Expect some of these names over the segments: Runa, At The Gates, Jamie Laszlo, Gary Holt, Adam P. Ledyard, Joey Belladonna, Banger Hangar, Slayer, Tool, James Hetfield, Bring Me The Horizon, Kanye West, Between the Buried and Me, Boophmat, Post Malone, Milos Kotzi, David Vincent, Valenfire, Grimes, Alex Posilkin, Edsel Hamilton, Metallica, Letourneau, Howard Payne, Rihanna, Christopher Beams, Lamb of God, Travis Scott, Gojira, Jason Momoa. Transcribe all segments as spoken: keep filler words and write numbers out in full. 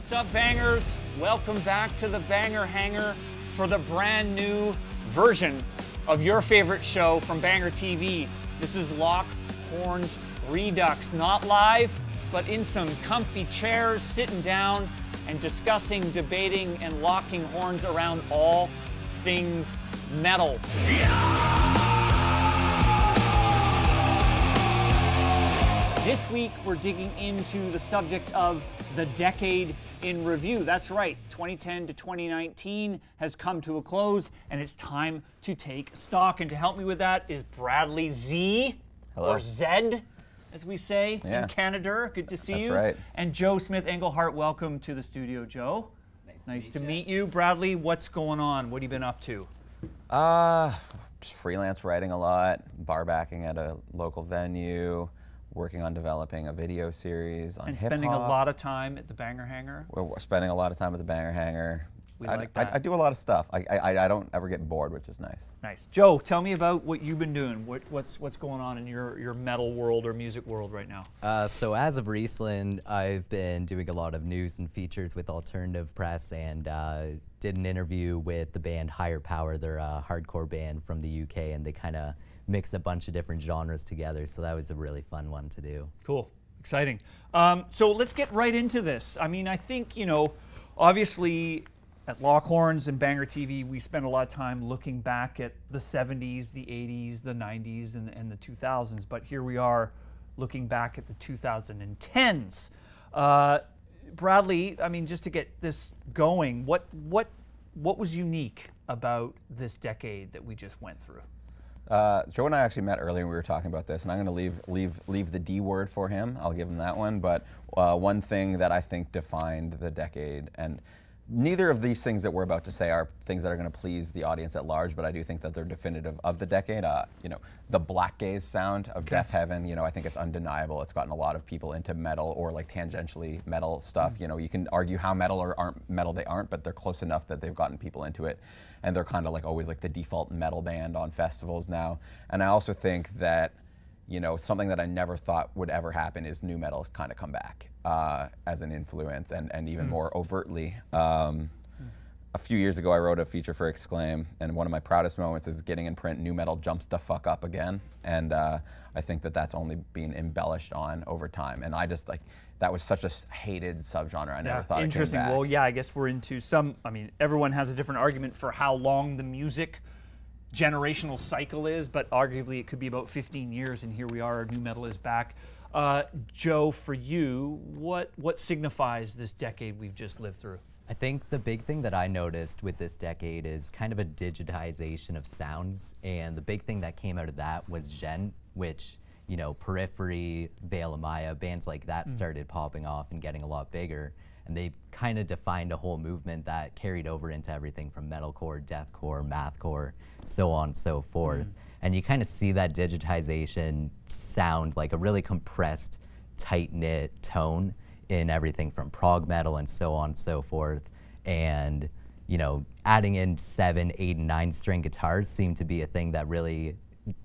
What's up, bangers? Welcome back to the Banger Hangar for the brand new version of your favorite show from Banger T V. This is Lock Horns Redux, not live, but in some comfy chairs, sitting down and discussing, debating, and locking horns around all things metal. This week, we're digging into the subject of the decade in review. That's right, twenty ten to twenty nineteen has come to a close, and it's time to take stock. And to help me with that is Bradley Z, Hello. Or Zed, as we say, yeah. in Canada. Good to see That's you. Right. And Joe Smith Englehart, welcome to the studio, Joe. Nice, nice to, meet, to meet you. Bradley, what's going on? What have you been up to? Uh, just freelance writing a lot, bar backing at a local venue, working on developing a video series on hip-hop. And spending a lot of time at the Banger Hangar. We're spending a lot of time at the Banger Hangar. We I, like that. I, I do a lot of stuff. I, I I don't ever get bored, which is nice. Nice. Joe, tell me about what you've been doing. What what's what's going on in your your metal world or music world right now? Uh, so as of recently, I've been doing a lot of news and features with Alternative Press, and uh, did an interview with the band Higher Power. They're a hardcore band from the U K, and they kind of mix a bunch of different genres together, so that was a really fun one to do. Cool, exciting. Um, so let's get right into this. I mean, I think, you know, obviously at Lock Horns and Banger T V, we spend a lot of time looking back at the seventies, the eighties, the nineties, and, and the two thousands, but here we are looking back at the two thousand tens. Uh, Bradley, I mean, just to get this going, what, what, what was unique about this decade that we just went through? Uh, Joe and I actually met earlier, we were talking about this, and I'm going to leave leave leave the D word for him. I'll give him that one. But uh, one thing that I think defined the decade, and neither of these things that we're about to say are things that are going to please the audience at large, but I do think that they're definitive of the decade. Uh, you know, the black gaze sound of okay. Deafheaven. You know, I think it's undeniable. It's gotten a lot of people into metal or like tangentially metal stuff. Mm-hmm. You know, you can argue how metal or aren't metal they aren't, but they're close enough that they've gotten people into it. And they're kind of like always like the default metal band on festivals now. And I also think that, you know, something that I never thought would ever happen is nu metal has kind of come back uh, as an influence and, and even mm. more overtly. Um, mm. A few years ago, I wrote a feature for Exclaim, and one of my proudest moments is getting in print, nu metal jumps the fuck up again. And uh, I think that that's only being embellished on over time. And I just like, that was such a hated subgenre. I yeah, never thought it came back. Well, yeah, I guess we're into some, I mean, everyone has a different argument for how long the music generational cycle is, but arguably it could be about fifteen years, and here we are, nu metal is back. Uh, Joe, for you, what, what signifies this decade we've just lived through? I think the big thing that I noticed with this decade is kind of a digitization of sounds, and the big thing that came out of that was Gen, which, you know, Periphery, Veil of Maya, bands like that mm. started popping off and getting a lot bigger. And they kind of defined a whole movement that carried over into everything from metalcore, deathcore, mathcore, so on and so forth. Mm. And you kind of see that digitization sound like a really compressed, tight-knit tone in everything from prog metal and so on and so forth. And, you know, adding in seven, eight, and nine string guitars seemed to be a thing that really,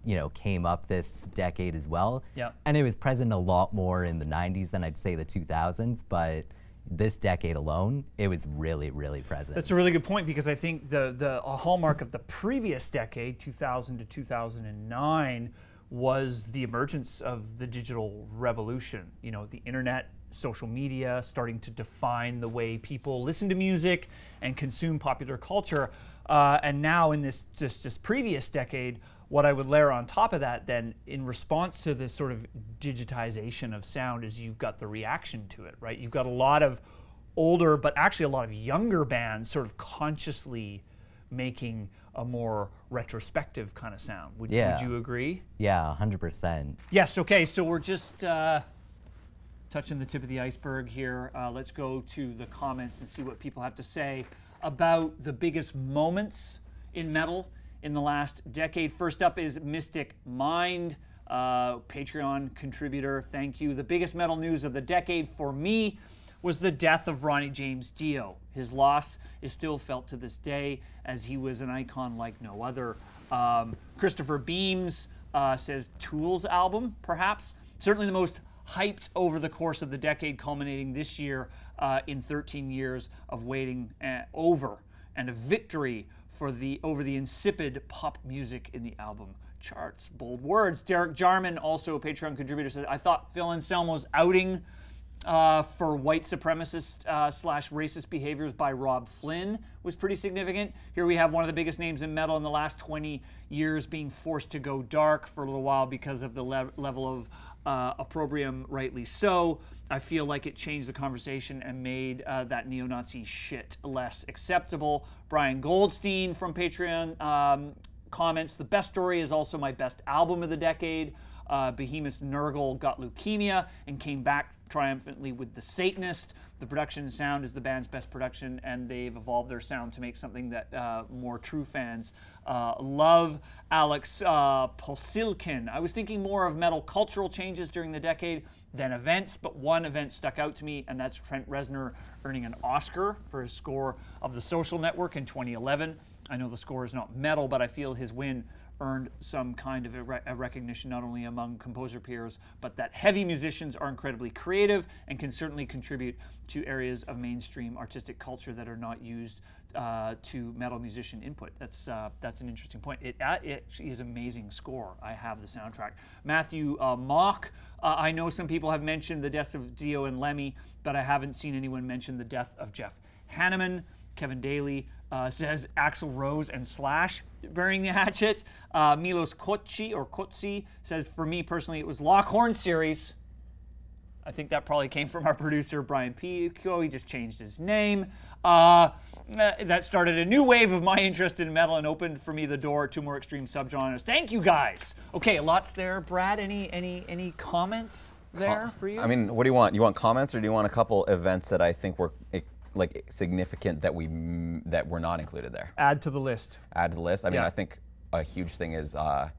you know, came up this decade as well. Yep. And it was present a lot more in the nineties than I'd say the two thousands, but this decade alone, it was really, really present. That's a really good point, because I think the, the a hallmark of the previous decade, two thousand to two thousand nine, was the emergence of the digital revolution. You know, the internet, social media, starting to define the way people listen to music and consume popular culture. Uh, and now in this just this previous decade, what I would layer on top of that then in response to this sort of digitization of sound is you've got the reaction to it, right? You've got a lot of older, but actually a lot of younger bands sort of consciously making a more retrospective kind of sound. Would, yeah. would you agree? Yeah, one hundred percent. Yes, okay, so we're just uh, touching the tip of the iceberg here. Uh, let's go to the comments and see what people have to say about the biggest moments in metal in the last decade. First up is Mystic Mind, uh, Patreon contributor, thank you. The biggest metal news of the decade for me was the death of Ronnie James Dio. His loss is still felt to this day, as he was an icon like no other. Um, Christopher Beams uh, says Tool's album, perhaps? Certainly the most hyped over the course of the decade, culminating this year uh, in thirteen years of waiting uh, over and a victory for the over the insipid pop music in the album charts. Bold words. Derek Jarman, also a Patreon contributor, says, I thought Phil Anselmo's outing uh, for white supremacist uh, slash racist behaviors by Rob Flynn was pretty significant. Here we have one of the biggest names in metal in the last twenty years being forced to go dark for a little while because of the le level of Uh, opprobrium, rightly so. I feel like it changed the conversation and made uh, that neo-Nazi shit less acceptable. Brian Goldstein from Patreon um, comments, the best story is also my best album of the decade. Uh, Behemoth's Nurgle got leukemia and came back triumphantly with The Satanist. The production sound is the band's best production, and they've evolved their sound to make something that uh, more true fans uh, love. Alex uh, Posilkin, I was thinking more of metal cultural changes during the decade than events, but one event stuck out to me, and that's Trent Reznor earning an Oscar for his score of The Social Network in twenty eleven. I know the score is not metal, but I feel his win earned some kind of a, re a recognition not only among composer peers, but that heavy musicians are incredibly creative and can certainly contribute to areas of mainstream artistic culture that are not used uh, to metal musician input. That's uh, that's an interesting point. It actually is amazing score. I have the soundtrack. Matthew uh, Mock, uh, I know some people have mentioned the deaths of Dio and Lemmy, but I haven't seen anyone mention the death of Jeff Hanneman. Kevin Daly uh, says Axl Rose and Slash burying the hatchet. Uh, Milos Kotzi or Kotzi says, for me personally, it was Lock Horns series. I think that probably came from our producer, Brian Pico. He just changed his name. Uh, that started a new wave of my interest in metal and opened for me the door to more extreme subgenres. Thank you, guys. Okay, lots there. Brad, any any any comments there for you? I mean, what do you want? You want comments, or do you want a couple events that I think were like significant that we that were not included there? Add to the list. Add to the list. I mean, yeah. I think a huge thing is uh,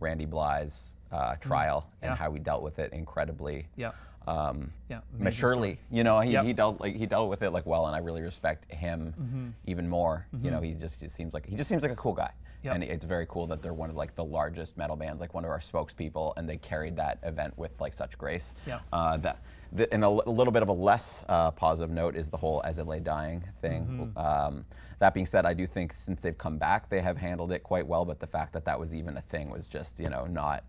Randy Bly's uh, trial mm. and yeah. how he dealt with it incredibly. Yeah. Um, yeah. Maturely, you know, he, yep. he dealt like he dealt with it like well, and I really respect him mm-hmm. even more. Mm-hmm. You know, he just, just seems like he just seems like a cool guy. Yep. And it's very cool that they're one of like the largest metal bands, like one of our spokespeople, and they carried that event with like such grace. Yeah. Uh, that, the, and a, a little bit of a less uh, positive note is the whole As I Lay Dying thing. Mm-hmm. um, that being said, I do think since they've come back, they have handled it quite well. But the fact that that was even a thing was just, you know, not.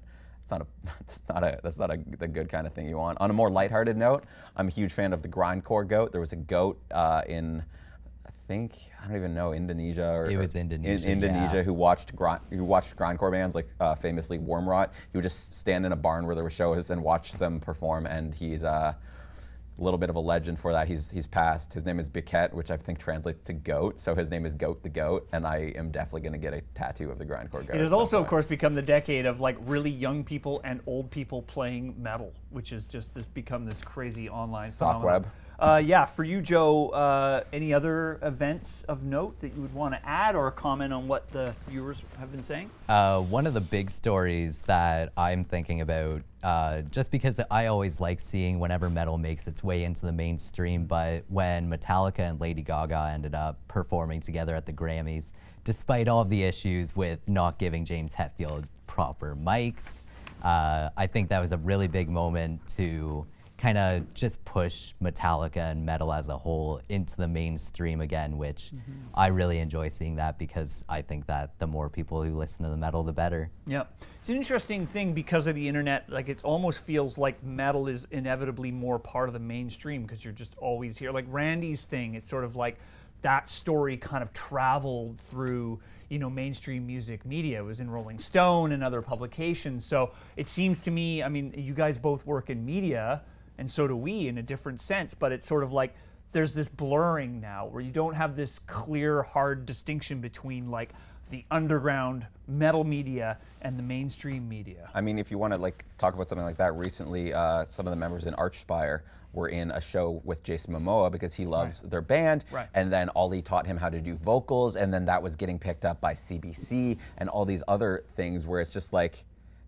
It's not a, it's not a, that's not a, the good kind of thing you want. On a more lighthearted note, I'm a huge fan of the grindcore goat. There was a goat uh, in, I think, I don't even know, Indonesia or it was Indonesia, in, Indonesia yeah. who watched grind, who watched grindcore bands like uh, famously Wormrot. He would just stand in a barn where there were shows and watch them perform, and he's uh, a little bit of a legend for that. He's he's passed. His name is Biket, which I think translates to goat. So his name is Goat the Goat, and I am definitely going to get a tattoo of the grindcore goat. It has also, point. of course, become the decade of like really young people and old people playing metal, which is just this become this crazy online phenomenon. Sockweb. Uh, yeah, for you, Joe. Uh, any other events of note that you would want to add or comment on what the viewers have been saying? Uh, one of the big stories that I'm thinking about. Uh, just because I always like seeing whenever metal makes its way into the mainstream, but when Metallica and Lady Gaga ended up performing together at the Grammys, despite all of the issues with not giving James Hetfield proper mics, uh, I think that was a really big moment to kind of just push Metallica and metal as a whole into the mainstream again, which mm-hmm. I really enjoy seeing that, because I think that the more people who listen to the metal, the better. Yeah, it's an interesting thing because of the internet. Like, it almost feels like metal is inevitably more part of the mainstream because you're just always here. Like Randy's thing, it's sort of like that story kind of traveled through, you know, mainstream music media. It was in Rolling Stone and other publications. So it seems to me, I mean, you guys both work in media, and so do we in a different sense, but it's sort of like there's this blurring now where you don't have this clear, hard distinction between like the underground metal media and the mainstream media. I mean, if you want to like talk about something like that, recently uh, some of the members in Archspire were in a show with Jason Momoa because he loves right. their band, right. and then Ollie taught him how to do vocals, and then that was getting picked up by C B C and all these other things where it's just like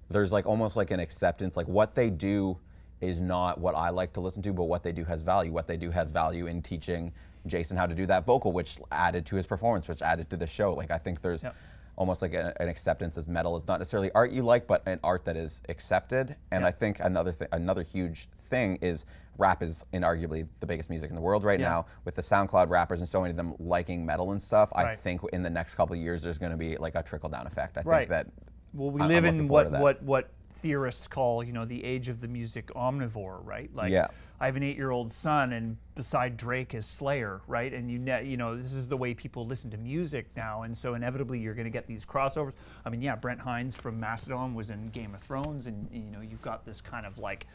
there's like almost like an acceptance, like what they do is not what I like to listen to, but what they do has value. What they do has value in teaching Jason how to do that vocal, which added to his performance, which added to the show. Like, I think there's yep. almost like a, an acceptance as metal is not necessarily art you like, but an art that is accepted. And yep. I think another, th another huge thing is rap is inarguably the biggest music in the world right yeah. now. With the SoundCloud rappers and so many of them liking metal and stuff, right. I think in the next couple of years there's going to be like a trickle down effect. I right. think that. Well, we I'm live in what what what theorists call, you know, the age of the music omnivore, right? Like, yeah. I have an eight-year-old son, and beside Drake is Slayer, right? And you ne you know, this is the way people listen to music now, and so inevitably you're going to get these crossovers. I mean, yeah, Brent Hinds from Mastodon was in Game of Thrones, and you know, you've got this kind of like.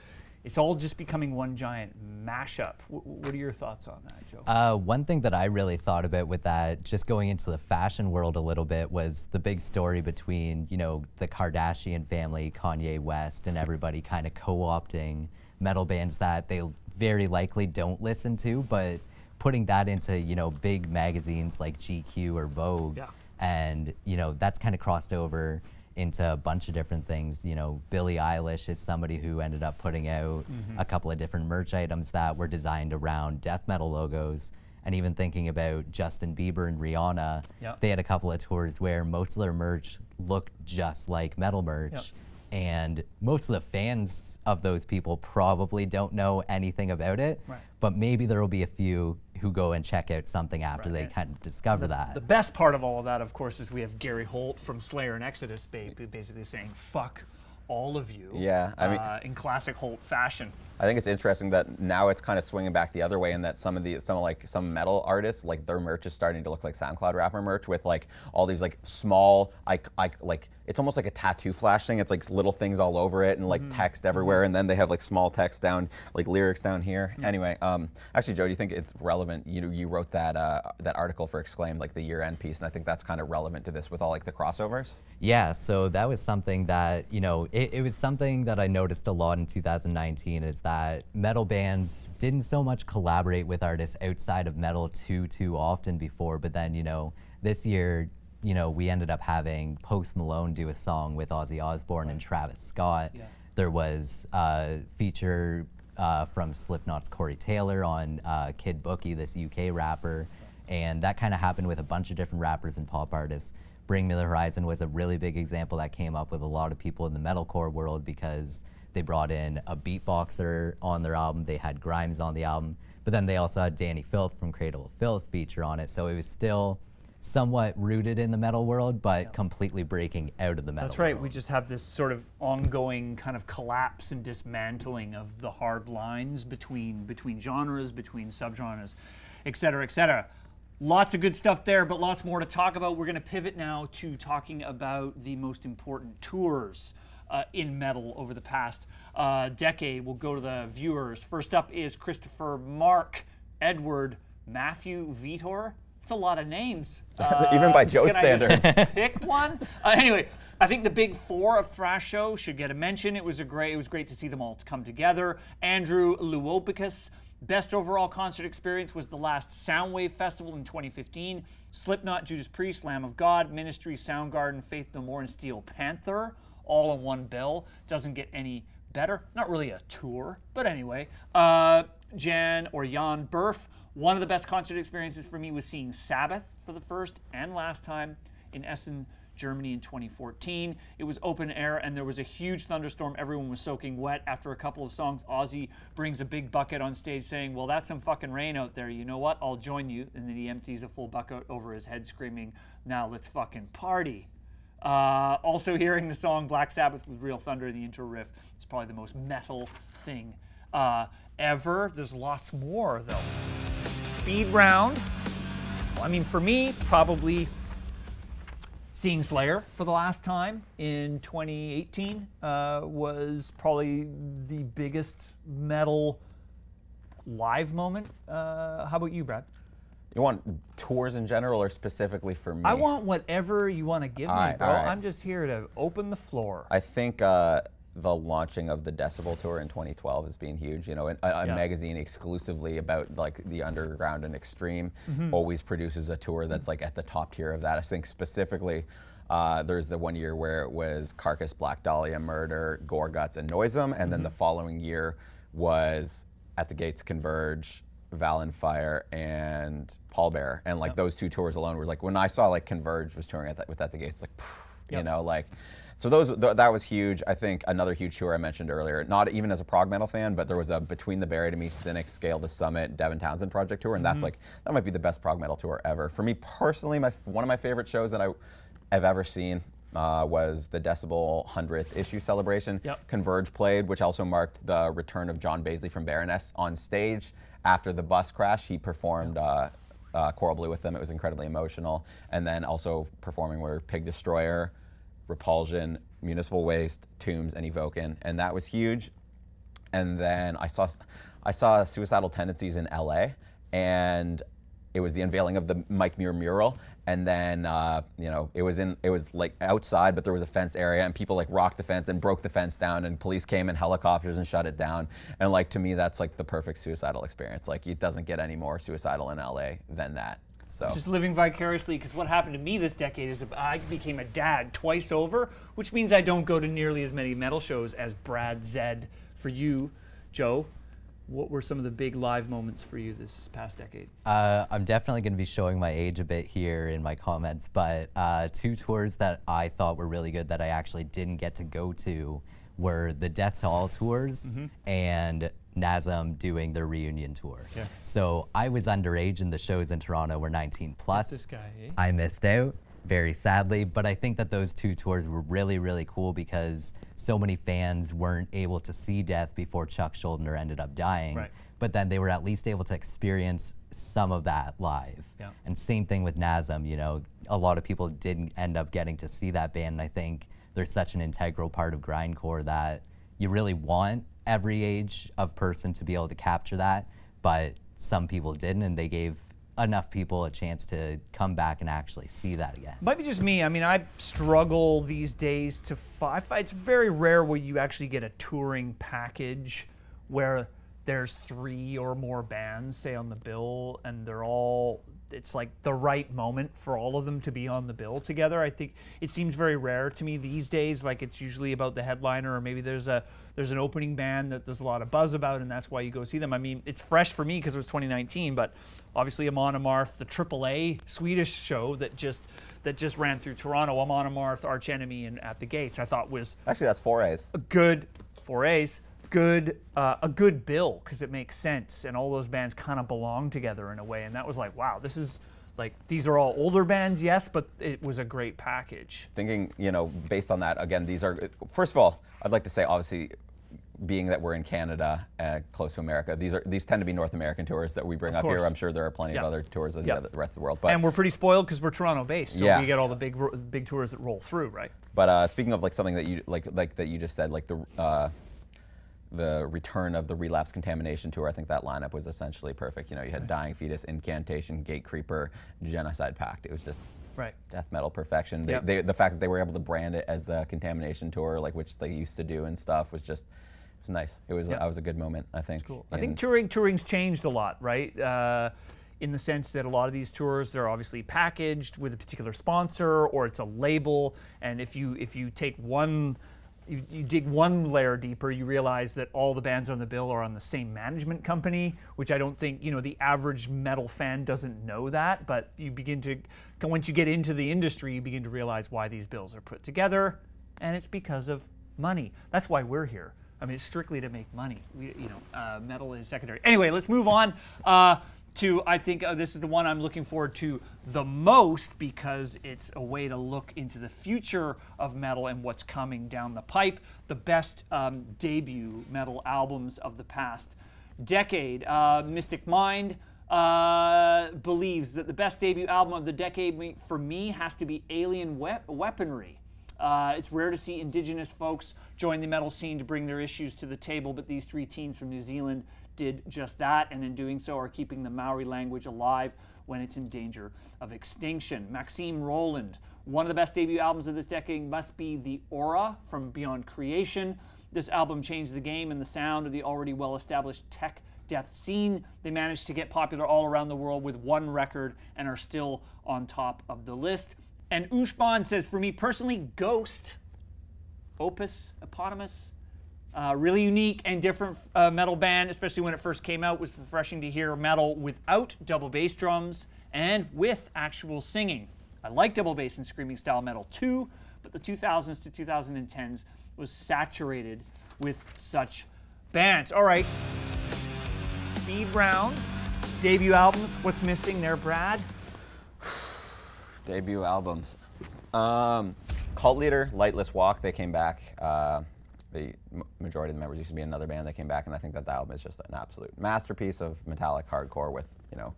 It's all just becoming one giant mashup. W what are your thoughts on that, Joe? Uh, one thing that I really thought about with that, just going into the fashion world a little bit, was the big story between, you know, the Kardashian family, Kanye West, and everybody kind of co-opting metal bands that they very likely don't listen to, but putting that into, you know, big magazines like G Q or Vogue, yeah. and, you know, that's kind of crossed over into a bunch of different things. You know, Billie Eilish is somebody who ended up putting out mm-hmm. a couple of different merch items that were designed around death metal logos. And even thinking about Justin Bieber and Rihanna, yep. they had a couple of tours where most of their merch looked just like metal merch. Yep. And most of the fans of those people probably don't know anything about it, right. but maybe there will be a few who go and check out something after right. they kind of discover the, that. The best part of all of that, of course, is we have Gary Holt from Slayer and Exodus basically saying, fuck all of you, yeah, I mean, uh, in classic Holt fashion. I think it's interesting that now it's kind of swinging back the other way, and that some of the some like some metal artists, like their merch is starting to look like SoundCloud rapper merch, with like all these like small like like like it's almost like a tattoo flash thing. It's like little things all over it, and like mm-hmm. text everywhere, and then they have like small text down, like lyrics down here. Yeah. Anyway, um, actually, Joe, do you think it's relevant? You you wrote that uh, that article for Exclaim, like the year end piece, and I think that's kind of relevant to this with all like the crossovers. Yeah, so that was something that you know. It, it was something that I noticed a lot in two thousand nineteen is that metal bands didn't so much collaborate with artists outside of metal too, too often before. But then, you know, this year, you know, we ended up having Post Malone do a song with Ozzy Osbourne right. and Travis Scott. Yeah. There was a feature uh, from Slipknot's Corey Taylor on uh, Kid Bookie, this U K rapper. Yeah. And that kind of happened with a bunch of different rappers and pop artists. Bring Me the Horizon was a really big example that came up with a lot of people in the metalcore world because they brought in a beatboxer on their album, they had Grimes on the album, but then they also had Danny Filth from Cradle of Filth feature on it, so it was still somewhat rooted in the metal world, but yeah. completely breaking out of the metal world. That's right, world. We just have this sort of ongoing kind of collapse and dismantling of the hard lines between, between genres, between subgenres, et cetera, et cetera. Lots of good stuff there, but lots more to talk about. We're going to pivot now to talking about the most important tours uh, in metal over the past uh, decade. We'll go to the viewers. First up is Christopher Mark Edward Matthew Vitor. That's a lot of names. Uh, Even by Joe's standards. Can I just pick one? Uh, anyway, I think the big four of Thrash Show should get a mention. It was, a great, it was great to see them all come together. Andrew Luopicus. Best overall concert experience was the last Soundwave Festival in twenty fifteen. Slipknot, Judas Priest, Lamb of God, Ministry, Soundgarden, Faith No More, and Steel Panther, all in one bill. Doesn't get any better. Not really a tour, but anyway. Uh, Jan or Jan Burf, one of the best concert experiences for me was seeing Sabbath for the first and last time in Essen, Germany in twenty fourteen. It was open air and there was a huge thunderstorm. Everyone was soaking wet. After a couple of songs, Ozzy brings a big bucket on stage saying, well, that's some fucking rain out there. You know what? I'll join you. And then he empties a full bucket over his head screaming, now let's fucking party. Uh, also hearing the song Black Sabbath with Real Thunder, the intro riff, is probably the most metal thing uh, ever. There's lots more though. Speed round. Well, I mean, for me, probably seeing Slayer for the last time in twenty eighteen uh, was probably the biggest metal live moment. Uh, how about you, Brad? You want tours in general or specifically for me? I want whatever you want to give all me, right, bro. Right. I'm just here to open the floor. I think uh, the launching of the Decibel tour in twenty twelve has been huge. You know, a, a yeah. magazine exclusively about like the underground and extreme mm-hmm. always produces a tour that's like at the top tier of that. I think specifically uh, there's the one year where it was Carcass, Black Dahlia, Murder, Gore Guts, and Noisem, and mm-hmm. then the following year was At The Gates, Converge, Valenfire, and Pallbearer, and like yep. those two tours alone were like when I saw like Converge was touring at that, with At The Gates, it's like phew, yep. you know like. So those th that was huge. I think another huge tour I mentioned earlier, not even as a prog metal fan, but there was a Between the Buried and Me, Cynic, Scale to Summit, Devin Townsend project tour, and mm-hmm. that's like, that might be the best prog metal tour ever. For me personally, my one of my favorite shows that I have ever seen Uh, was the Decibel hundredth issue celebration. Yep. Converge played, which also marked the return of John Baisley from Baroness on stage. After the bus crash, he performed yep. uh, uh, Coral Blue with them. It was incredibly emotional. And then also performing were Pig Destroyer, Repulsion, Municipal Waste, Tombs, and Evoken. And that was huge. And then I saw, I saw Suicidal Tendencies in L A, and it was the unveiling of the Mike Muir mural, and then uh, you know, it was in it was like outside, but there was a fence area, and people like rocked the fence and broke the fence down, and police came in helicopters and shut it down. And like, to me, that's like the perfect suicidal experience. Like, it doesn't get any more suicidal in L A than that. So just living vicariously, because what happened to me this decade is I became a dad twice over, which means I don't go to nearly as many metal shows as Brad Zed. For you, Joe, what were some of the big live moments for you this past decade? Uh, I'm definitely going to be showing my age a bit here in my comments, but uh, two tours that I thought were really good that I actually didn't get to go to were the Death to All tours mm-hmm. and N A S M doing their reunion tour. Yeah. So I was underage, and the shows in Toronto were nineteen plus. This guy, eh? I missed out, very sadly, but I think that those two tours were really, really cool because so many fans weren't able to see Death before Chuck Schuldiner ended up dying, right. but then they were at least able to experience some of that live. Yeah. And same thing with N A S M, you know, a lot of people didn't end up getting to see that band, and I think they're such an integral part of grindcore that you really want every age of person to be able to capture that, but some people didn't, and they gave enough people a chance to come back and actually see that again. Might be just me. I mean, I struggle these days to find. It's very rare where you actually get a touring package where there's three or more bands, say, on the bill, and they're all. It's like the right moment for all of them to be on the bill together. I think it seems very rare to me these days. Like, it's usually about the headliner, or maybe there's a there's an opening band that there's a lot of buzz about, and that's why you go see them. I mean, it's fresh for me because it was twenty nineteen, but obviously Amon Amarth, the triple A Swedish show that just that just ran through Toronto, Amon Amarth, Arch Enemy, and At the Gates, I thought was actually that's four A's. A good four A's. Good, uh, a good bill, because it makes sense, and all those bands kind of belong together in a way, and that was like, wow, this is like, these are all older bands, yes, but it was a great package. Thinking, you know, based on that, again, these are, first of all, I'd like to say, obviously, being that we're in Canada, uh, close to America, these are these tend to be North American tours that we bring up here. I'm sure there are plenty yep. of other tours in yep. the rest of the world. But and we're pretty spoiled because we're Toronto-based, so yeah. we get all the big big tours that roll through, right? But uh, speaking of like something that you like like that you just said, like the. Uh, the return of the Relapse Contamination tour, I think that lineup was essentially perfect. You know, you had right. Dying Fetus, Incantation, Gatekeeper, Genocide Pact. It was just right. death metal perfection. They, yep. they, the fact that they were able to brand it as the Contamination tour, like which they used to do and stuff, was just it was nice. It was yep. uh, it was a good moment, I think. Cool. I think touring touring's changed a lot, right? Uh, in the sense that a lot of these tours, they're obviously packaged with a particular sponsor, or it's a label, and if you if you take one. You, you dig one layer deeper, you realize that all the bands on the bill are on the same management company, which I don't think, you know, the average metal fan doesn't know that, but you begin to, once you get into the industry, you begin to realize why these bills are put together, and it's because of money. That's why we're here. I mean, it's strictly to make money. We, you know, uh, metal is secondary. Anyway, let's move on uh, to, I think uh, this is the one I'm looking forward to the most, because it's a way to look into the future of metal and what's coming down the pipe. The best um, debut metal albums of the past decade. Uh, Mystic Mind uh, believes that the best debut album of the decade for me has to be Alien Wep Weaponry. Uh, it's rare to see Indigenous folks join the metal scene to bring their issues to the table, but these three teens from New Zealand did just that, and in doing so are keeping the Maori language alive when it's in danger of extinction. Maxime Roland, one of the best debut albums of this decade must be The Aura from Beyond Creation. This album changed the game and the sound of the already well-established tech death scene. They managed to get popular all around the world with one record and are still on top of the list. And Ushban says, for me personally, Ghost, Opus Eponymous, Uh, really unique and different uh, metal band, especially when it first came out. It was refreshing to hear metal without double bass drums and with actual singing. I like double bass and screaming style metal too, but the two thousands to two thousand tens was saturated with such bands. All right, speed round. Debut albums, what's missing there, Brad? Debut albums. Um, Cult Leader, Lightless Walk, they came back. Uh, the majority of the members used to be in another band. They came back, and I think that the album is just an absolute masterpiece of metallic hardcore with, you know,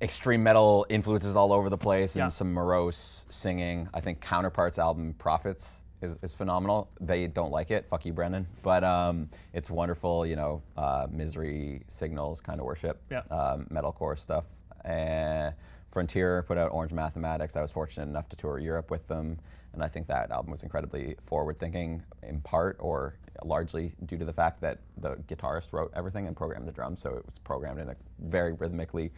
extreme metal influences all over the place and yeah. some morose singing. I think Counterpart's album, Prophets, is, is phenomenal. They don't like it. Fuck you, Brendan. But um, it's wonderful, you know, uh, Misery, Signals, kind of worship, yeah. um, metalcore stuff. Uh, Frontier put out Orange Mathematics. I was fortunate enough to tour Europe with them, and I think that album was incredibly forward-thinking, in part or largely due to the fact that the guitarist wrote everything and programmed the drums, so it was programmed in a very rhythmically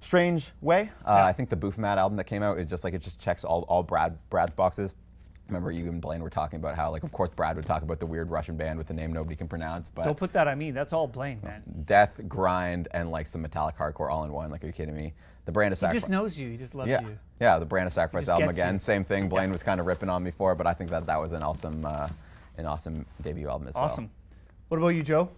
strange way. Uh, yeah. I think the Boophmat album that came out is just like, it just checks all, all Brad Brad's boxes. Remember, you and Blaine were talking about how, like, of course Brad would talk about the weird Russian band with the name nobody can pronounce, but... Don't put that on me. That's all Blaine, man. Death, grind, and, like, some metallic hardcore all in one. Like, are you kidding me? The Brand of Sacrifice... He just knows you. He just loves yeah. you. Yeah, the Brand of Sacrifice album again. You. Same thing. Blaine yeah. was kind of ripping on me for it, but I think that that was an awesome, uh, an awesome debut album as well. Awesome. What about you, Joe?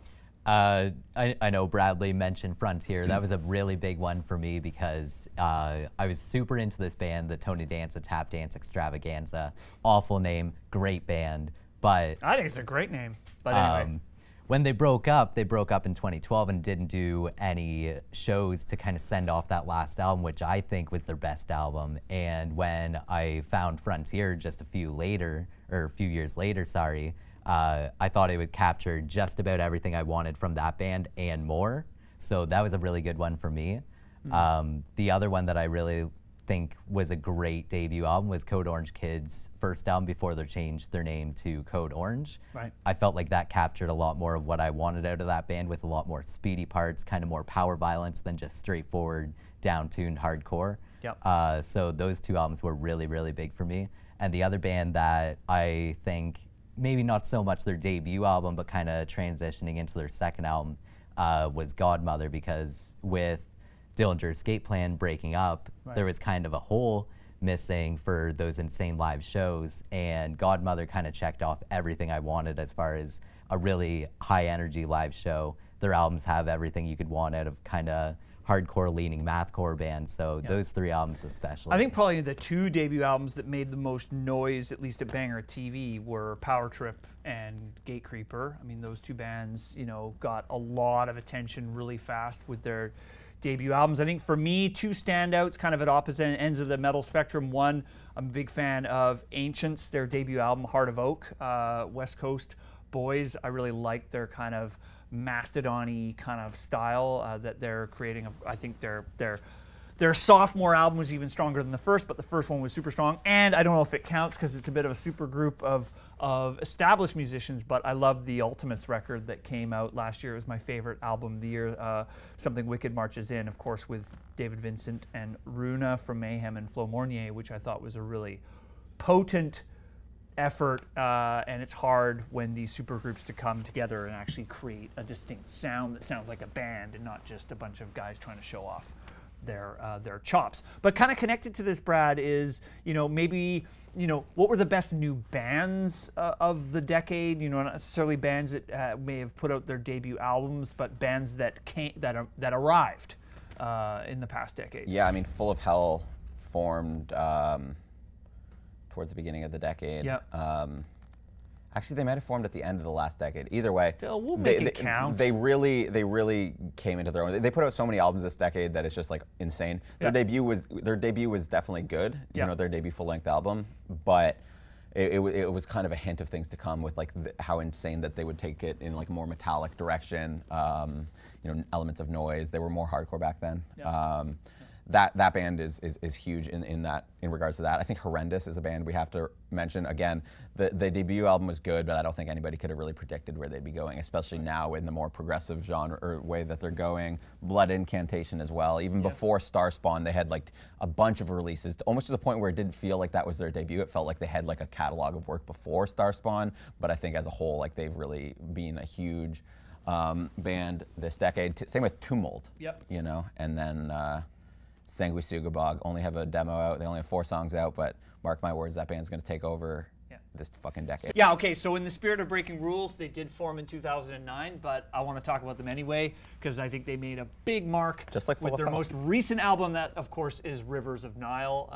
Uh, I, I know Bradley mentioned Frontier. That was a really big one for me because uh, I was super into this band, the Tony Danza Tap Dance Extravaganza. Awful name, great band, but I think it's a great name. But anyway, um, when they broke up, they broke up in twenty twelve and didn't do any shows to kind of send off that last album, which I think was their best album. And when I found Frontier just a few later, or a few years later, sorry. Uh, I thought it would capture just about everything I wanted from that band and more. So that was a really good one for me. Mm-hmm. Um, the other one that I really think was a great debut album was Code Orange Kids' first album before they changed their name to Code Orange. Right. I felt like that captured a lot more of what I wanted out of that band with a lot more speedy parts, kind of more power violence than just straightforward, down-tuned hardcore. Yep. Uh, so those two albums were really, really big for me. And the other band that I think maybe not so much their debut album, but kind of transitioning into their second album uh, was Godmother, because with Dillinger Escape Plan breaking up, right. there was kind of a hole missing for those insane live shows, and Godmother kind of checked off everything I wanted as far as a really high energy live show. Their albums have everything you could want out of kind of hardcore leaning mathcore band, so yeah. those three albums especially. I think probably the two debut albums that made the most noise, at least at Banger T V, were Power Trip and Gate Creeper. I mean, those two bands, you know, got a lot of attention really fast with their debut albums. I think for me, two standouts kind of at opposite ends of the metal spectrum. One, I'm a big fan of Ancients, their debut album, Heart of Oak, uh, West Coast boys. I really liked their kind of Mastodon-y kind of style uh, that they're creating. Of, I think their their their sophomore album was even stronger than the first, but the first one was super strong. And I don't know if it counts because it's a bit of a super group of of established musicians, but I love the Ultimus record that came out last year. It was my favorite album of the year. Uh, Something Wicked Marches In, of course, with David Vincent and Runa from Mayhem and Flo Mornier, which I thought was a really potent effort, uh, and it's hard when these supergroups to come together and actually create a distinct sound that sounds like a band and not just a bunch of guys trying to show off their uh, their chops. But kind of connected to this, Brad, is, you know, maybe, you know, what were the best new bands uh, of the decade? You know, not necessarily bands that uh, may have put out their debut albums, but bands that came that uh, that arrived uh, in the past decade. Yeah, I mean, Full of Hell formed Um towards the beginning of the decade. Yep. Um, actually, they might have formed at the end of the last decade. Either way, Bill, we'll make they, it they, count. They really, they really came into their own. They, they put out so many albums this decade that it's just like insane. Their yep. debut was, their debut was definitely good. You yep. know, their debut full-length album, but it, it, it was kind of a hint of things to come with, like the, how insane that they would take it in like more metallic direction. Um, you know, elements of noise. They were more hardcore back then. Yep. Um, That, that band is, is, is huge in, in that in regards to that. I think Horrendous is a band we have to mention. Again, the, the debut album was good, but I don't think anybody could have really predicted where they'd be going, especially now in the more progressive genre or way that they're going. Blood Incantation as well. Even yeah. before Starspawn, they had like a bunch of releases, almost to the point where it didn't feel like that was their debut. It felt like they had like a catalog of work before Starspawn, but I think as a whole, like they've really been a huge um, band this decade. T- same with Tumult, yep. you know, and then... Uh, Sanguisuga Bog only have a demo out. They only have four songs out, but mark my words, that band's going to take over yeah. this fucking decade. Yeah, okay, so in the spirit of breaking rules, they did form in two thousand nine, but I want to talk about them anyway, because I think they made a big mark Just like with their most recent album, that, of course, is Rivers of Nile, uh,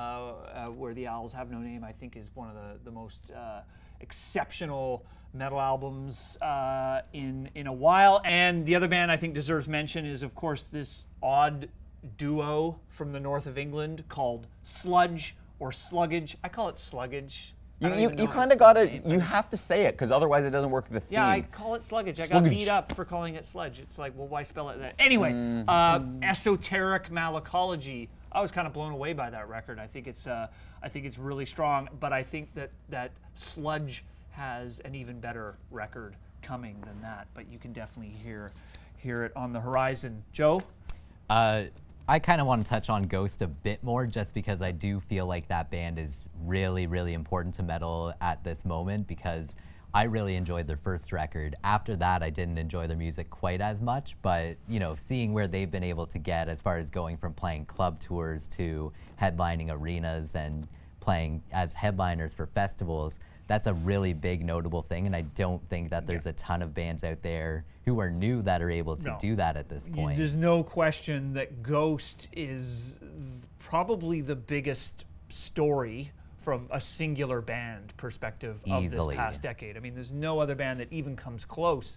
uh, where the Owls Have No Name, I think, is one of the, the most uh, exceptional metal albums uh, in, in a while. And the other band I think deserves mention is, of course, this odd duo from the north of England called Sludge or Sluggage. I call it Sluggage. You, you, you kind of got to, you have to say it, because otherwise it doesn't work with the theme. Yeah, I call it Sluggage. I got beat up for calling it Sludge. It's like, well, why spell it that? Anyway, mm-hmm. uh, Esoteric Malacology. I was kind of blown away by that record. I think it's, uh, I think it's really strong, but I think that, that Sludge has an even better record coming than that, but you can definitely hear, hear it on the horizon. Joe? Uh, I kind of want to touch on Ghost a bit more, just because I do feel like that band is really, really important to metal at this moment, because I really enjoyed their first record. After that, I didn't enjoy their music quite as much, but you know, seeing where they've been able to get as far as going from playing club tours to headlining arenas and playing as headliners for festivals, that's a really big notable thing, and I don't think that there's yeah. a ton of bands out there who are new that are able to no. do that at this point. There's no question that Ghost is probably the biggest story from a singular band perspective Easily. of this past decade. I mean, there's no other band that even comes close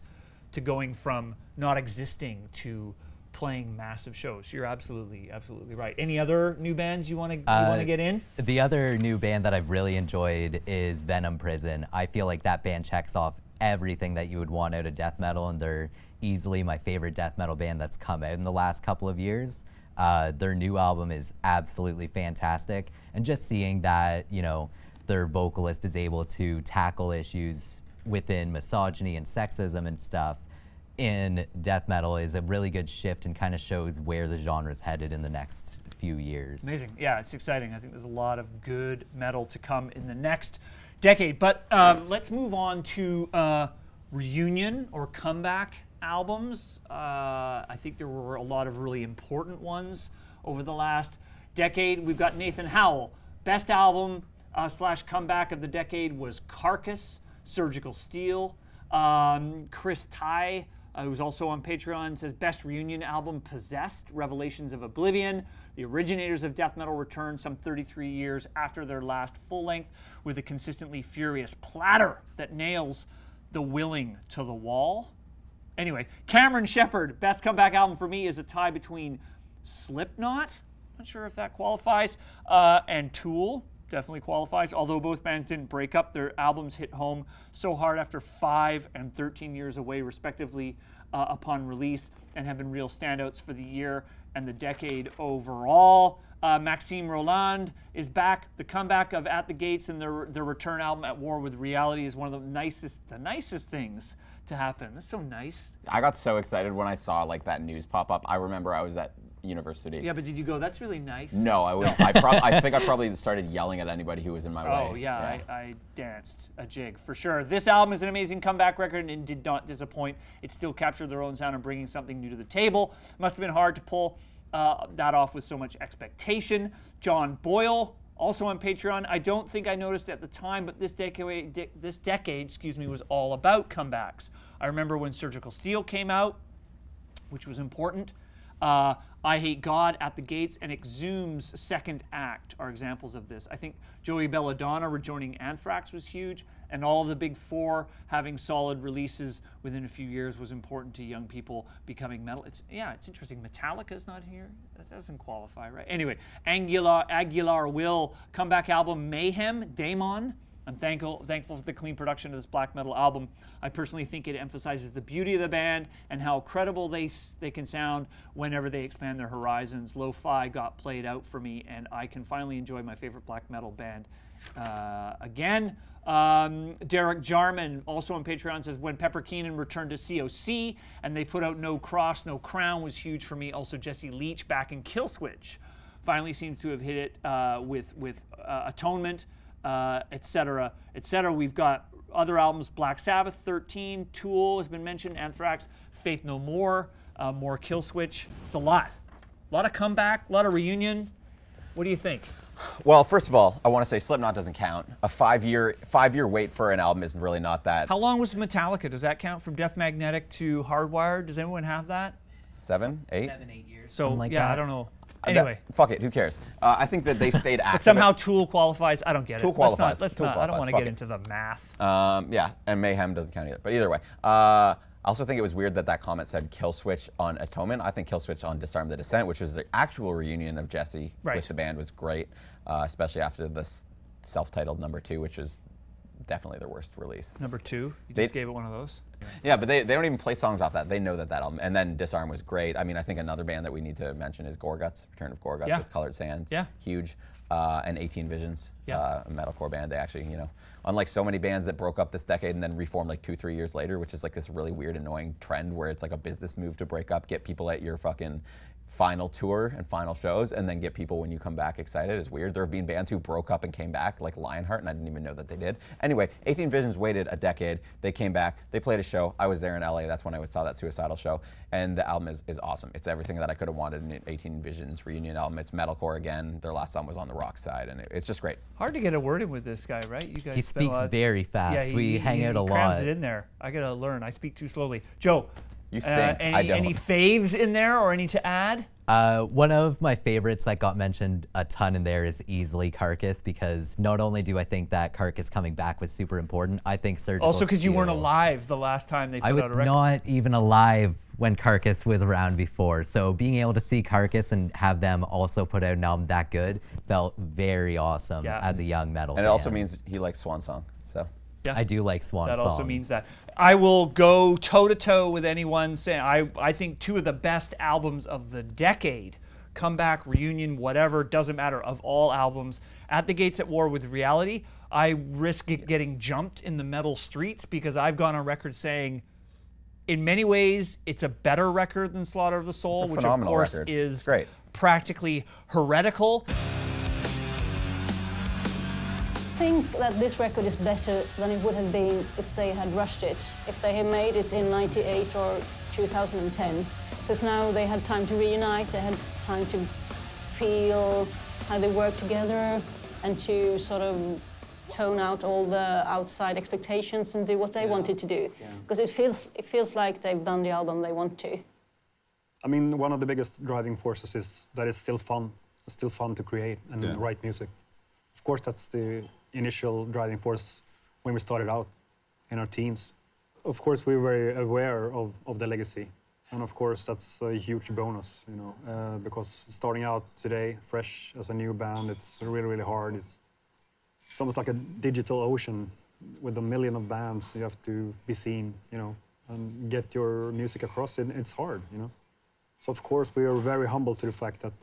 to going from not existing to playing massive shows. You're absolutely, absolutely right. Any other new bands you want to uh, you want to get in? The other new band that I've really enjoyed is Venom Prison. I feel like that band checks off everything that you would want out of death metal, and they're easily my favorite death metal band that's come out in the last couple of years. Uh, their new album is absolutely fantastic, and just seeing that, you know, their vocalist is able to tackle issues within misogyny and sexism and stuff in death metal is a really good shift, and kind of shows where the genre's headed in the next few years. Amazing. Yeah, it's exciting. I think there's a lot of good metal to come in the next decade. But uh, let's move on to uh, reunion or comeback albums. Uh, I think there were a lot of really important ones over the last decade. We've got Nathan Howell. Best album uh, slash comeback of the decade was Carcass, Surgical Steel. Um, Chris Ty, Uh, who's also on Patreon, says, best reunion album, Possessed, Revelations of Oblivion. The originators of death metal returned some thirty-three years after their last full length with a consistently furious platter that nails the willing to the wall. Anyway, Cameron Shepard, best comeback album for me is a tie between Slipknot, not sure if that qualifies, uh, and Tool. Definitely qualifies, although both bands didn't break up. Their albums hit home so hard after five and thirteen years away, respectively, uh, upon release, and have been real standouts for the year and the decade overall. Uh, Maxime Roland is back. The comeback of At The Gates and their, their return album At War With Reality is one of the nicest, the nicest things to happen. That's so nice. I got so excited when I saw like that news pop up. I remember I was at university. Yeah, but did you go, that's really nice? No, I, no. I, I think I probably started yelling at anybody who was in my oh, way. Oh, yeah, yeah. I, I danced a jig, for sure. This album is an amazing comeback record and did not disappoint. It still captured their own sound and bringing something new to the table. Must have been hard to pull uh, that off with so much expectation. John Boyle, also on Patreon. I don't think I noticed at the time, but this decade, de this decade, excuse me, was all about comebacks. I remember when Surgical Steel came out, which was important. Uh, I Hate God, At The Gates, and Exhum's second act are examples of this. I think Joey Belladonna rejoining Anthrax was huge, and all of the big four having solid releases within a few years was important to young people becoming metal. It's, yeah, it's interesting. Metallica's not here. That doesn't qualify, right? Anyway, Angular, Aguilar Will, comeback album Mayhem, Daemon. I'm thankful, thankful for the clean production of this black metal album. I personally think it emphasizes the beauty of the band and how credible they, they can sound whenever they expand their horizons. Lo-fi got played out for me, and I can finally enjoy my favorite black metal band uh, again. Um, Derek Jarman, also on Patreon, says, when Pepper Keenan returned to C O C and they put out No Cross, No Crown was huge for me. Also, Jesse Leach back in Killswitch finally seems to have hit it uh, with, with uh, Atonement. Uh, et cetera, et cetera. We've got other albums, Black Sabbath, thirteen, Tool has been mentioned, Anthrax, Faith No More, uh, more Killswitch. It's a lot, A lot of comeback, a lot of reunion. What do you think? Well, first of all, I want to say Slipknot doesn't count. A five-year five-year wait for an album is really not that. How long was Metallica? Does that count from Death Magnetic to Hardwired? Does anyone have that? Seven, eight? Seven, eight years. So, like yeah, that. I don't know. Anyway. That, fuck it, who cares? Uh, I think that they stayed active. But somehow Tool qualifies. I don't get Tool it. Qualifies. Let's not, let's Tool not, qualifies. I don't want to get it. into the math. Um, yeah, and Mayhem doesn't count either. But either way. Uh, I also think it was weird that that comment said kill switch on Atonement. I think kill switch on Disarm the Descent, which was the actual reunion of Jesse right. with the band, was great, uh, especially after this self-titled number two, which is definitely their worst release. Number two? You they, just gave it one of those? Yeah, but they, they don't even play songs off that. They know that that album. And then Disarm was great. I mean, I think another band that we need to mention is Gorguts, Return of Gorguts yeah. with Colored Sand. Yeah. Huge. Uh, and eighteen Visions, yeah. uh, a metalcore band. They actually, you know, unlike so many bands that broke up this decade and then reformed like two, three years later, which is like this really weird, annoying trend where it's like a business move to break up, get people at your fucking final tour and final shows, and then get people when you come back excited. It's weird. There have been bands who broke up and came back, like Lionheart, and I didn't even know that they did. Anyway, eighteen Visions waited a decade. They came back. They played a show. I was there in L A. That's when I saw that Suicidal show. And the album is, is awesome. It's everything that I could have wanted in an eighteen Visions reunion album. It's metalcore again. Their last album was on the rock side, and it, it's just great. Hard to get a word in with this guy, right? You guys. He speaks very fast. Yeah, he, we he, hang he, out he a lot. He crams it in there. I gotta learn. I speak too slowly. Joe, you think uh, any, I don't. any faves in there, or any to add? Uh, one of my favorites that got mentioned a ton in there is easily Carcass, because not only do I think that Carcass coming back was super important, I think Surgical also because you weren't alive the last time they put out a record. I was not even alive when Carcass was around before, so being able to see Carcass and have them also put out an album that good felt very awesome yeah. as a young metal And it band. Also means he likes Swan Song, so. Yeah. I do like Swan Song. That also means that. I will go toe-to-toe with anyone saying I, I think two of the best albums of the decade, comeback, reunion, whatever, doesn't matter, of all albums. At the Gates at War with Reality, I risk it getting jumped in the metal streets because I've gone on record saying, in many ways, it's a better record than Slaughter of the Soul, which of course record. is Great. practically heretical. I think that this record is better than it would have been if they had rushed it, if they had made it in ninety-eight or two thousand ten, because now they had time to reunite, they had time to feel how they work together and to sort of tone out all the outside expectations and do what they yeah. wanted to do, because yeah. it feels it feels like they've done the album they want to. I mean, one of the biggest driving forces is that it's still fun, it's still fun to create and yeah. write music. Of course, that's the initial driving force when we started out in our teens. Of course, we were aware of, of the legacy. And of course, that's a huge bonus, you know, uh, because starting out today, fresh as a new band, it's really, really hard. It's, it's almost like a digital ocean with a million of bands. You have to be seen, you know, and get your music across. It, it's hard, you know. So of course, we are very humble to the fact that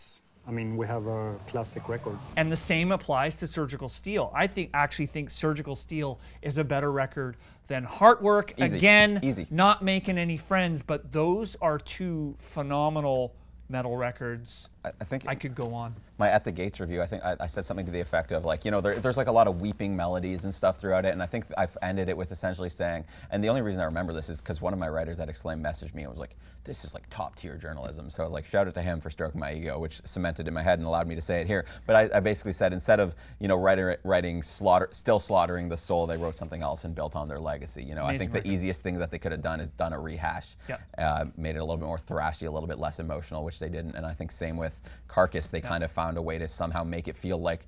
I mean, we have a classic record. And the same applies to Surgical Steel. I think actually think Surgical Steel is a better record than Heartwork. Easy. Again, Easy. not making any friends, but those are two phenomenal metal records. I, I think I could go on. My At the Gates review, I think I, I said something to the effect of like, you know, there, there's like a lot of weeping melodies and stuff throughout it, and I think I've ended it with essentially saying, and the only reason I remember this is because one of my writers at Exclaim messaged me and was like, this is like top tier journalism. So I was like, shout out to him for stroking my ego, which cemented in my head and allowed me to say it here. But I, I basically said, instead of, you know, writing, writing slaughter, still slaughtering the soul, they wrote something else and built on their legacy. You know, Amazing I think record. the easiest thing that they could have done is done a rehash, yep. uh, made it a little bit more thrashy, a little bit less emotional, which they didn't. And I think same with Carcass, they yeah. kind of found a way to somehow make it feel like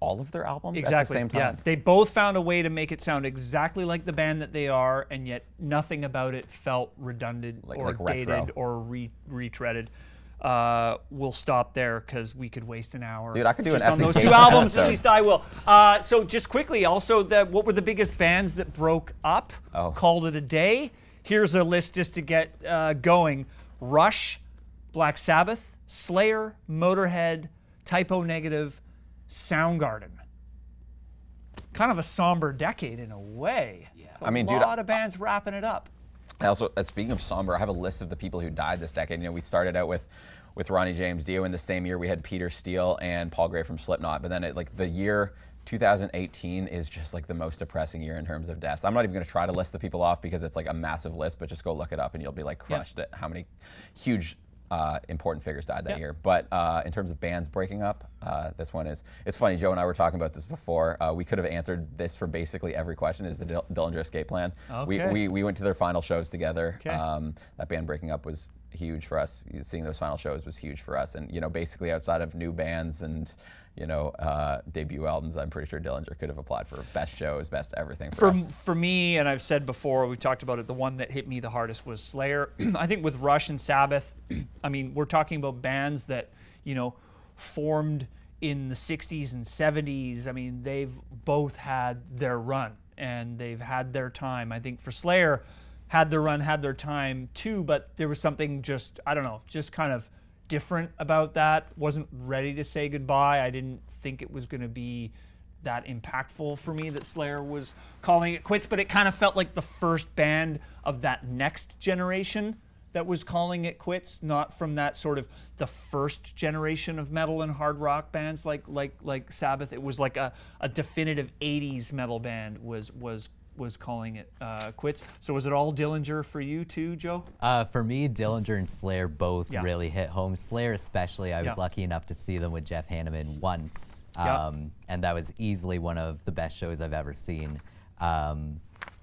all of their albums exactly. at the same time. Yeah. They both found a way to make it sound exactly like the band that they are, and yet nothing about it felt redundant like, or like dated retro. or re retreaded. Uh, we'll stop there because we could waste an hour. Dude, I could do just an on those two albums. Episode. At least I will. Uh, so just quickly, also, the, what were the biggest bands that broke up? Oh. Called it a day. Here's a list just to get uh, going: Rush, Black Sabbath, Slayer, Motorhead, Typo Negative, Soundgarden. Kind of a somber decade in a way. Yeah. So I mean, a lot dude, of bands I, wrapping it up. I also, speaking of somber, I have a list of the people who died this decade. You know, we started out with with Ronnie James Dio. In the same year, we had Peter Steele and Paul Gray from Slipknot. But then, it, like the year. two thousand eighteen is just like the most depressing year in terms of deaths. I'm not even going to try to list the people off because it's like a massive list, but just go look it up and you'll be like crushed yep. at how many huge uh, important figures died that yeah. year. But uh, in terms of bands breaking up, uh, this one is, it's funny, Joe and I were talking about this before. Uh, we could have answered this for basically every question, is the Dil Dillinger Escape Plan. Okay. We, we, we went to their final shows together. Okay. Um, that band breaking up was huge for us. Seeing those final shows was huge for us. And, you know, basically outside of new bands and, you know, uh, debut albums, I'm pretty sure Dillinger could have applied for best shows, best everything for, for us. For me, and I've said before, we talked about it, the one that hit me the hardest was Slayer. I think with Rush and Sabbath, I mean, we're talking about bands that, you know, formed in the sixties and seventies. I mean, they've both had their run and they've had their time. I think for Slayer, had their run, had their time too, but there was something just, I don't know, just kind of different about that. Wasn't ready to say goodbye. I didn't think it was gonna be that impactful for me that Slayer was calling it quits, but it kind of felt like the first band of that next generation that was calling it quits, not from that sort of the first generation of metal and hard rock bands like like like Sabbath. It was like a, a definitive eighties metal band was was. was calling it uh, quits. So was it all Dillinger for you too, Joe? Uh, for me, Dillinger and Slayer both yeah. really hit home. Slayer especially, I was yeah. lucky enough to see them with Jeff Hanneman once. Um, yeah. And that was easily one of the best shows I've ever seen. Um,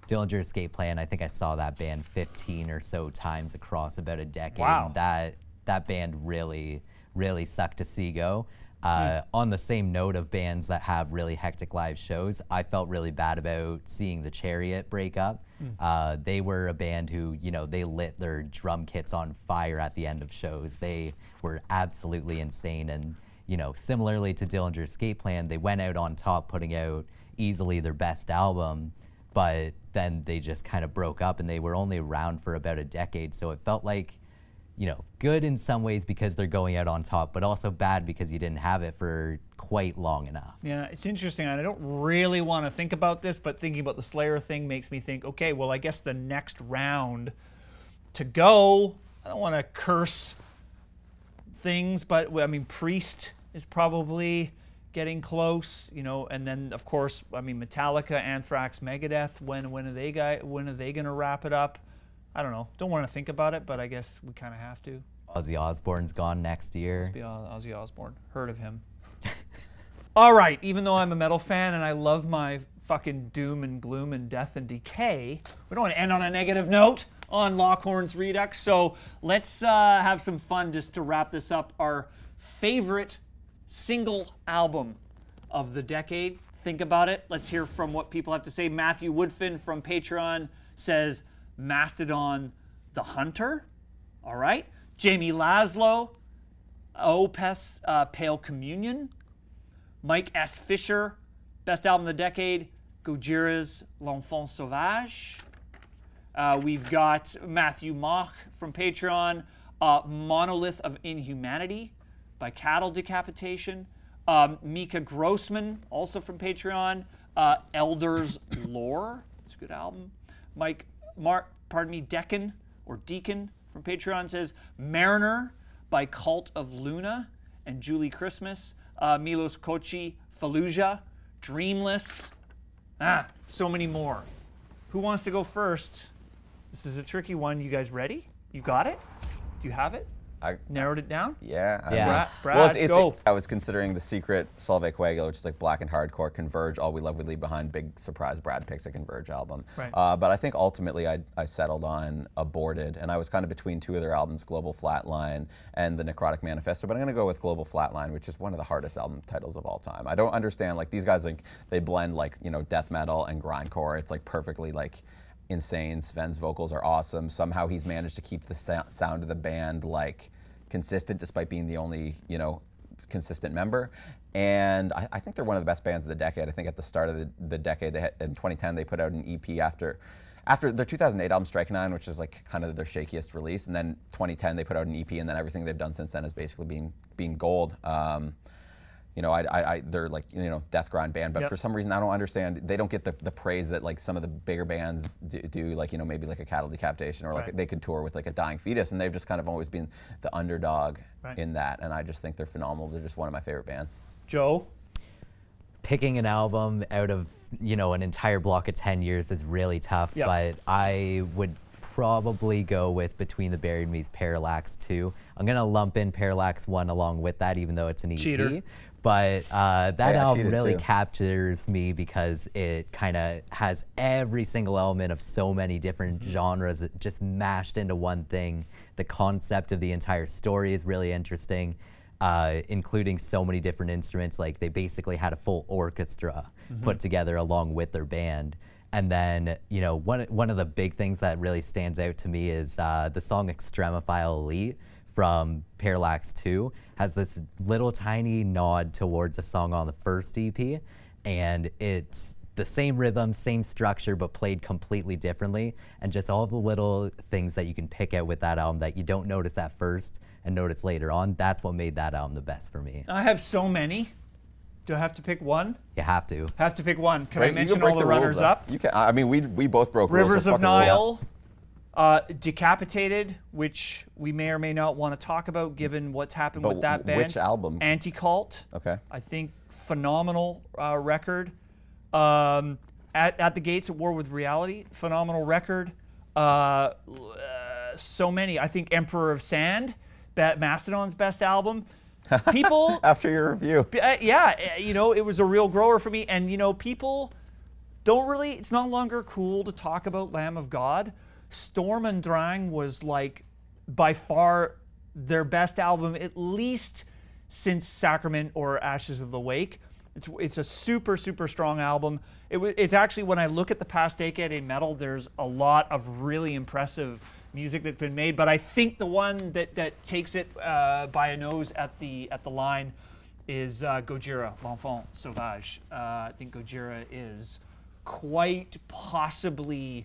Dillinger Escape Plan, I think I saw that band fifteen or so times across about a decade. Wow. That, that band really, really sucked to see go. Uh, on the same note of bands that have really hectic live shows, I felt really bad about seeing the Chariot break up. Mm. Uh, they were a band who, you know, they lit their drum kits on fire at the end of shows. They were absolutely insane. And, you know, similarly to Dillinger Escape Plan, they went out on top, putting out easily their best album, but then they just kind of broke up and they were only around for about a decade. So it felt like, you know, good in some ways because they're going out on top, but also bad because you didn't have it for quite long enough. Yeah, it's interesting. I don't really want to think about this, but thinking about the Slayer thing makes me think, okay, well, I guess the next round to go, I don't want to curse things, but I mean, Priest is probably getting close, you know, and then of course, I mean, Metallica, Anthrax, Megadeth, when, when are they guy, when are they going to wrap it up? I don't know. Don't want to think about it, but I guess we kind of have to. Ozzy Osbourne's gone next year. Ozzy Osbourne. Heard of him. All right. Even though I'm a metal fan and I love my fucking doom and gloom and death and decay, we don't want to end on a negative note on Lock Horns Redux. So let's uh, have some fun just to wrap this up. Our favorite single album of the decade. Think about it. Let's hear from what people have to say. Matthew Woodfin from Patreon says, Mastodon, The Hunter, all right. Jamie Laszlo, Opes, uh, Pale Communion. Mike S. Fisher, best album of the decade, Gojira's L'Enfant Sauvage. Uh, we've got Matthew Mach from Patreon, uh, Monolith of Inhumanity by Cattle Decapitation. Um, Mika Grossman, also from Patreon, uh, Elder's Lore, it's a good album. Mike Mark, pardon me, Deacon or Deacon from Patreon says Mariner by Cult of Luna and Julie Christmas, uh, Milos Kochi, Fallujah, Dreamless, ah, so many more. Who wants to go first? This is a tricky one. You guys ready? You got it? Do you have it? I narrowed it down? Yeah. yeah. Brad, Brad well, it's, it's, go. It's, I was considering The Secret, Solvay Coagular, which is like black and hardcore, Converge, All We Love We Leave Behind, big surprise, Brad picks a Converge album. Right. Uh, but I think ultimately I, I settled on Aborted, and I was kind of between two of their albums, Global Flatline and The Necrotic Manifesto, but I'm going to go with Global Flatline, which is one of the hardest album titles of all time. I don't understand, like these guys, like they blend like, you know, death metal and grindcore. It's like perfectly like insane. Sven's vocals are awesome. Somehow he's managed to keep the sound of the band like consistent despite being the only, you know, consistent member. And I, I think they're one of the best bands of the decade. I think at the start of the, the decade, they had, in twenty ten, they put out an E P after after their two thousand eight album Strike Nine, which is like kind of their shakiest release. And then twenty ten, they put out an E P, and then everything they've done since then has basically been, been gold. Um, You know, I, I, I, they're like, you know, death grind band, but yep. for some reason I don't understand. They don't get the, the praise that like some of the bigger bands do, do like, you know, maybe like a Cattle Decapitation or like right. they could tour with like a Dying Fetus, and they've just kind of always been the underdog right. in that. And I just think they're phenomenal. They're just one of my favorite bands. Joe? Picking an album out of, you know, an entire block of ten years is really tough, yep. but I would probably go with Between the Buried Me's Parallax two. I'm going to lump in Parallax one along with that, even though it's an E P. Cheater. But uh, that yeah, album really too. captures me because it kind of has every single element of so many different mm-hmm. genres just mashed into one thing. The concept of the entire story is really interesting, uh, including so many different instruments. Like, they basically had a full orchestra mm-hmm. put together along with their band. And then, you know, one, one of the big things that really stands out to me is uh, the song Extremophile Elite from Parallax two has this little tiny nod towards a song on the first E P, and it's the same rhythm, same structure, but played completely differently, and just all the little things that you can pick out with that album that you don't notice at first and notice later on. That's what made that album the best for me. I have so many. Do I have to pick one? You have to. Have to pick one. Can right, I mention all the, the runners up? up? You can. I mean, we we both broke rules. Rivers of Nile. Uh, Decapitated, which we may or may not want to talk about given what's happened but with that band. Which album? Anti-Cult. Okay. I think phenomenal uh, record. Um, at, at the Gates, At War with Reality, phenomenal record. Uh, uh, so many. I think Emperor of Sand, Mastodon's best album. People... After your review. Uh, yeah, you know, it was a real grower for me. And, you know, people don't really... It's no longer cool to talk about Lamb of God. Storm and Drang was like by far their best album, at least since Sacrament or Ashes of the Wake. It's it's a super super strong album. It it's actually, when I look at the past decade in metal, there's a lot of really impressive music that's been made, but I think the one that that takes it uh, by a nose at the at the line is uh, Gojira, L'Enfant Sauvage. Uh, I think Gojira is quite possibly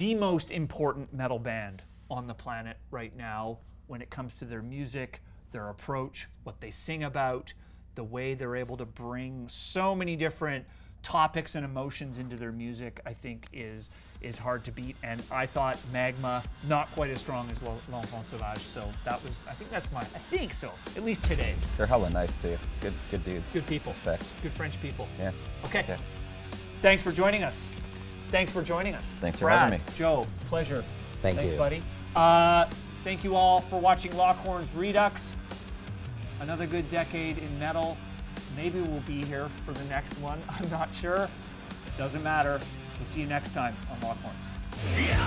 the most important metal band on the planet right now when it comes to their music, their approach, what they sing about, the way they're able to bring so many different topics and emotions into their music, I think is is hard to beat. And I thought Magma, not quite as strong as L'Enfant Sauvage, so that was, I think that's mine. I think so, at least today. They're hella nice too. Good, good dudes. Good people. Respect. Good French people. Yeah. Okay. Okay. Thanks for joining us. Thanks for joining us. Thanks for Brad, having me. Joe, pleasure. Thank Thanks, you. Thanks, buddy. Uh, thank you all for watching Lock Horns Redux. Another good decade in metal. Maybe we'll be here for the next one. I'm not sure. Doesn't matter. We'll see you next time on Lock Horns. Yeah.